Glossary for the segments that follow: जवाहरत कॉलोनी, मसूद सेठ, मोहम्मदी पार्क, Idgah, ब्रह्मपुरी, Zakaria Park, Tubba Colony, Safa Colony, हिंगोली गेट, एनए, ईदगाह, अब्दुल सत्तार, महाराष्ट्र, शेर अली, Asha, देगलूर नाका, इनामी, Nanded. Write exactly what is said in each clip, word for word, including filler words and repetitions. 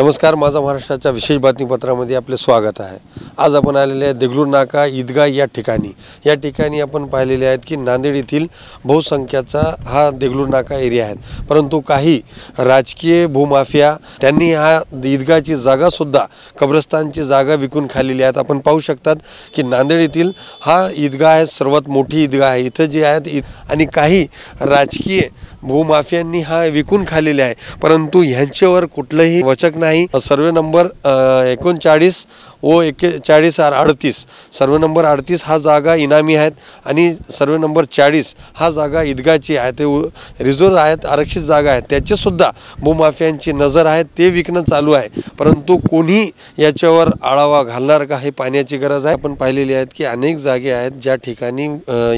नमस्कार, माझा महाराष्ट्राच्या विशेष बातमीपत्रामध्ये आपले स्वागत आहे। आज आपण आलेले आहे देगलूर नाका ईदगाह या ठिकाणी। या ठिकाणी आपण पाहिलेले आहेत की नांदेड येथील बहुसंख्याचा हा देगलूर नाका एरिया आहे, परंतु काही राजकीय भूमाफिया त्यांनी हा ईदगाहची जागा सुद्धा कब्रस्तानची जागा विकून खाल्लेली आहे। आपण पाहू शकतात की नांदेड येथील हा ईदगाह आहे, सर्वात मोठी ईदगाह आहे। इथे जे आहेत आणि काही राजकीय भूमाफियांनी हा विकून खाल्लेला आहे, परंतु यांच्यावर कुठलेही वचक नाही। सर्वे नंबर एकोणचाळीस व एक्केचाळीस अडतीस सर्वे नंबर अडतीस हा जागा इनामी आहेत आणि सर्वे नंबर चाळीस हा जागा ईदगाहची आहे, ते रिझर्व आहेत, आरक्षित जागा आहेत। त्याचेसुद्धा भूमाफियांची नजर आहे, ते विकणं चालू आहे, परंतु कोणी याच्यावर आळावा घालणार का हे पाहण्याची गरज आहे। आपण पाहिलेली आहेत की अनेक जागे आहेत ज्या ठिकाणी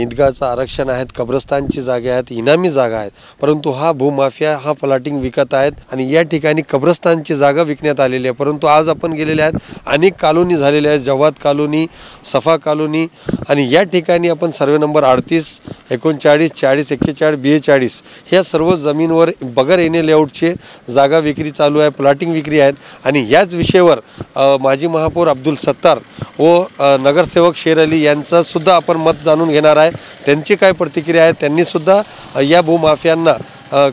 ईदगाहचं आरक्षण आहेत, कब्रस्तानची जागे आहेत, इनामी जागा आहेत, परंतु हा भूमाफिया हा प्लॉटिंग विकत आहेत आणि या ठिकाणी कब्रस्तानची जागा विकण्यात आलेली आहे। परंतु आज आपण गेलेले आहेत अनेक कॉलोनी झालेले आहेत, जवाहरत कॉलोनी, सफा कॉलोनी आणि या ठिकाणी आपण सर्वे नंबर अडतीस एकोणचाळीस चाळीस एक्केचाळीस बेचाळीस ह्या सर्व जमीनवर बगर एने लेआउटचे जागा विक्री चालू आहे, प्लॉटिंग विक्री आहेत। आणि याच विषयावर माजी महापौर अब्दुल सत्तार व नगरसेवक शेर अली यांचंसुद्धा आपण मत जाणून घेणार आहे, त्यांची काय प्रतिक्रिया आहे। त्यांनीसुद्धा या भूमाफियांना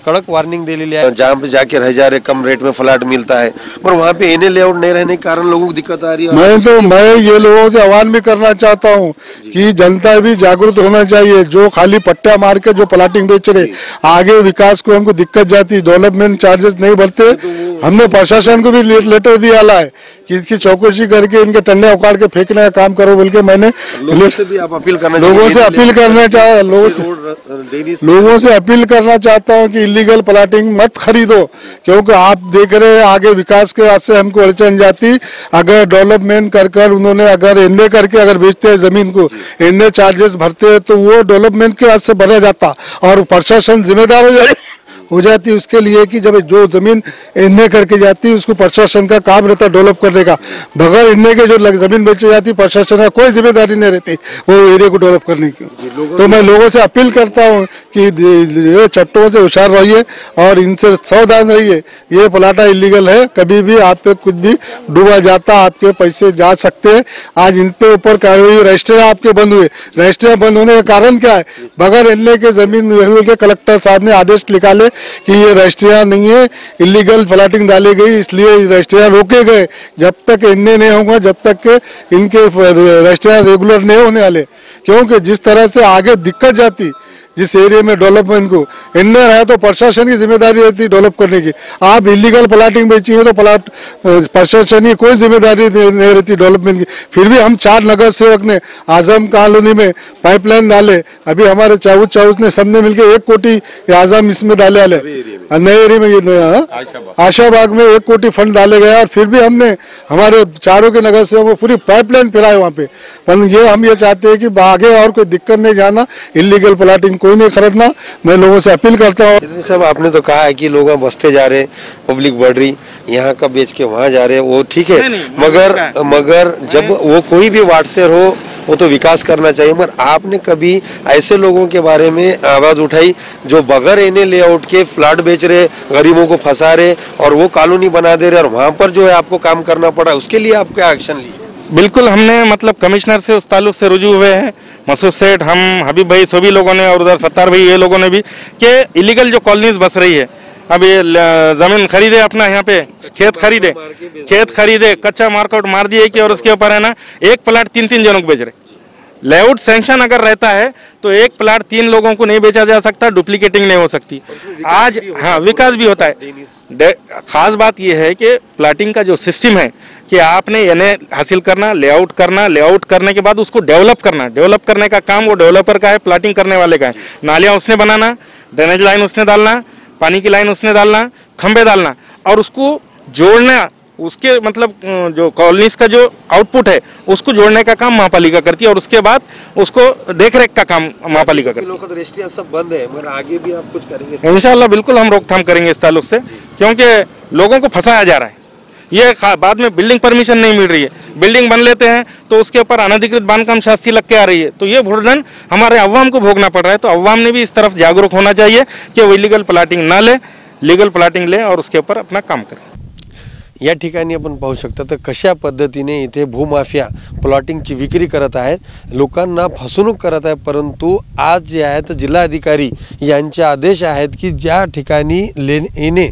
कड़क वार्निंग दे ली है। जहाँ पे जाके हजारे कम रेट में फ्लैट मिलता है, पर वहाँ पे एने लेआउट नहीं रहने के कारण लोगों को दिक्कत आ रही है। मैं तो मैं ये लोगों से आह्वान भी करना चाहता हूँ कि जनता भी जागरूक होना चाहिए। जो खाली पट्टा मार के जो प्लाटिंग बेच रहे, आगे विकास को हमको दिक्कत जाती है। डेवलपमेंट चार्जेस नहीं बढ़ते। हमने प्रशासन को भी लेटर दिया है कि इसकी चौकसी करके इनके टन्ने उखाड़ के फेंकने का काम करो बोल के मैंने लोगों से भी आप अपील करना लोगों से अपील करना चाह लोगों से लोगों से अपील करना चाहता हूं कि इलीगल प्लाटिंग मत खरीदो, क्योंकि आप देख रहे हैं आगे विकास के वास्ते हमको अड़चन जाती। अगर डेवलपमेंट कर कर उन्होंने अगर एंदे करके अगर बेचते हैं ज़मीन को, एंदे चार्जेस भरते हैं, तो वो डेवलपमेंट के वास्ते भरा जाता और प्रशासन जिम्मेदार हो जाए हो जाती उसके लिए कि जब जो ज़मीन इन्ने करके जाती उसको प्रशासन का काम रहता डेवलप करने का। बगैर इन्ने के जो ज़मीन बेची जाती प्रशासन का कोई जिम्मेदारी नहीं रहती वो एरिया को डेवलप करने की। तो मैं लोगों से अपील करता हूँ कि चट्टों से होशियार रहिए और इनसे सावधान रहिए। ये प्लाटा इलीगल है, कभी भी आप पे कुछ भी डूबा जाता, आपके पैसे जा सकते हैं। आज इनके ऊपर कार्रवाई, रजिस्टर आपके बंद हुए, रजिस्टर बंद होने का कारण क्या है? बगैर इन्ने के ज़मीन के कलेक्टर साहब ने आदेश निकाले कि ये रजिस्ट्रियाँ नहीं है, इलीगल प्लाटिंग डाली गई, इसलिए रजिस्ट्रियाँ रोके गए। जब तक इनने नहीं होगा, जब तक इनके रजिस्ट्रियाँ रेगुलर नहीं होने वाले, क्योंकि जिस तरह से आगे दिक्कत जाती जिस एरिया में डेवलपमेंट को इनने रहा तो प्रशासन की जिम्मेदारी रहती डेवलप करने की। आप इलीगल प्लाटिंग बेची है तो प्लाट प्रशासन की कोई जिम्मेदारी नहीं रहती डेवलपमेंट की। फिर भी हम चार नगर सेवक ने आजम कॉलोनी में पाइपलाइन डाले, अभी हमारे चाउस चाउस ने सबने मिलकर एक कोटी आजम इसमें डाले आले नए एरिया में, आशा बाग में एक कोटी फंड डाले गए और फिर भी हमने हमारे चारों के नगर सेवक को पूरी पाइपलाइन फिराए वहाँ पे। पर ये हम ये चाहते हैं कि आगे और कोई दिक्कत नहीं जाना, इलीगल प्लाटिंग कोई नहीं खरीदना, मैं लोगों से अपील करता हूँ। साहब, आपने तो कहा है कि लोग बसते जा रहे, पब्लिक बढ़ रही, यहाँ का बेच के वहाँ जा रहे, वो ठीक है, मगर मगर जब वो कोई भी वार्डसेर हो वो तो विकास करना चाहिए। मगर आपने कभी ऐसे लोगों के बारे में आवाज़ उठाई जो बगैर एने लेआउट के फ्लैट बेच रहे, गरीबों को फंसा रहे और वो कॉलोनी बना दे रहे और वहाँ पर जो है आपको काम करना पड़ा, उसके लिए आप क्या एक्शन लिए? बिल्कुल, हमने मतलब कमिश्नर से उस ताल्लुक से रुजू हुए हैं, मसूद सेठ, हम हबीब भाई, सभी लोगों ने और उधर सत्तार भाई, ये लोगों ने भी कि इलीगल जो कॉलोनीज बस रही है, अब ये ज़मीन खरीदे अपना, यहाँ पे खेत खरीदे खेत खरीदे कच्चा मार्केट मार दिए कि और उसके ऊपर है ना एक प्लाट तीन तीन जनों को बेच रहे। लेआउट सैंक्शन अगर रहता है तो एक प्लाट तीन लोगों को नहीं बेचा जा सकता, डुप्लीकेटिंग नहीं हो सकती। आज हाँ विकास भी होता है। खास बात यह है कि प्लाटिंग का जो सिस्टम है कि आपने एनए हासिल करना, लेआउट करना, लेआउट करने के बाद उसको डेवलप करना, डेवलप करने का काम वो डेवलपर का है, प्लाटिंग करने वाले का है। नालियाँ उसने बनाना, ड्रेनेज लाइन उसने डालना, पानी की लाइन उसने डालना, खंबे डालना और उसको जोड़ना, उसके मतलब जो कॉलोनीज का जो आउटपुट है उसको जोड़ने का काम महापालिका करती है और उसके बाद उसको देखरेख का काम महापालिका करती है। लोग रजिस्ट्रियां सब बंद है, मगर आगे भी आप कुछ करेंगे? इंशाल्लाह बिल्कुल हम रोकथाम करेंगे इस ताल्लुक से, क्योंकि लोगों को फंसाया जा रहा है। ये बाद में बिल्डिंग परमिशन नहीं मिल रही है, बिल्डिंग बन लेते हैं तो उसके ऊपर अनधिकृत बांधकाम शास्त्री लग के आ रही है, तो ये भुगतान हमारे अवाम को भोगना पड़ रहा है। तो अवाम ने भी इस तरफ जागरूक होना चाहिए कि वो इलीगल प्लाटिंग ना ले, लीगल प्लाटिंग ले और उसके ऊपर अपना काम करें। या ठिकाणी आपण पाहू शकता तर कशा पद्धतीने इथे भूमाफिया प्लॉटिंगची विक्री करत आहेत, लोकांना फसवणूक करत आहेत। परंतु आज जे आहेत जिल्हा अधिकारी यांचे आदेश आहेत की ज्या ठिकाणी लेने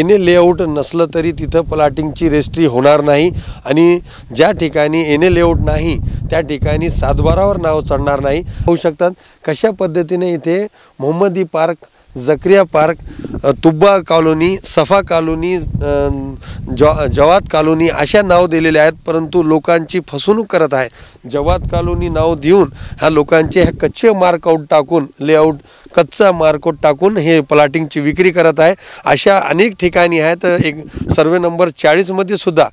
एने लेआउट नसलं तरी तिथं प्लॉटिंगची रजिस्ट्री होणार नाही आणि ज्या ठिकाणी एने लेआउट नाही त्या ठिकाणी सातबारावर नाव चढणार नाही। होऊ शकतात कशा पद्धतीने इथे मोहम्मदी पार्क, Zakaria park, Tubba colony, Safa colony, जवाहरत कॉलोनी अशा नाव दिलेले आहेत, परंतु लोकांची फसवणूक करत आहे। जवाहरत कॉलोनी नाव देऊन हा लोकांचे हे कच्चे मार्कआउट टाकून लेआउट कच्चा मार्कआउट टाकून हे प्लॉटिंगची विक्री करत आहे। अशा अनेक ठिकाणी आहेत। एक सर्वे नंबर चाळीस मध्ये सुद्धा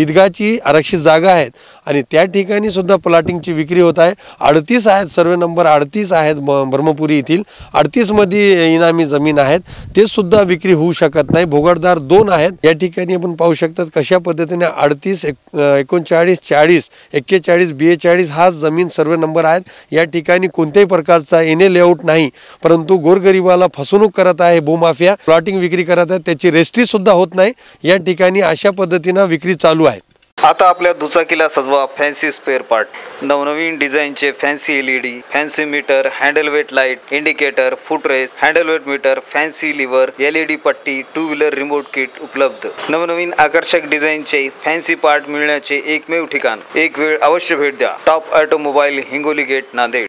ईदगाहची आरक्षित जागा आहेत आणि त्या ठिकाणी सुद्धा प्लॉटिंगची विक्री होत आहे। अडतीस आहेत, सर्वे नंबर अडतीस आहेत ब्रह्मपुरी येथील, अडतीस मध्ये इनामी जमीन आहेत ते सुद्धा विक्री होऊ शकत नाही। भोगडदार दोन आहेत। या ठिकाणी आपण पाहू शकतात कशा पद्धतीने अडतीस, एकोणचाळीस, चाळीस, एक्केचाळीस, बेचाळीस हा जमीन सर्वे नंबर आहेत। या ठिकाणी कोणत्याही प्रकारचा एने लेआउट नाही, परंतु गोरगरीबाला फसवणूक करत आहे भूमाफिया, प्लॉटिंग विक्री करत आहे, त्याची रजिस्ट्री सुद्धा होत नाही। या ठिकाणी अशा पद्धतीने विक्री चालू आहे। आता आपल्या दुचाकीला सजवा फॅन्सी स्पेअर पार्ट, नवनवीन डिझाईनचे fancy LED, fancy meter, handle weight light, indicator, footrest, handle weight meter, fancy lever, LED पट्टी, टू व्हीलर रिमोट किट उपलब्ध। नवनवीन आकर्षक डिझाईनचे फॅन्सी पार्ट मिळण्याचे एकमेव ठिकाण। एक वेळ अवश्य भेट द्या। Top automobile, हिंगोली गेट, Nanded.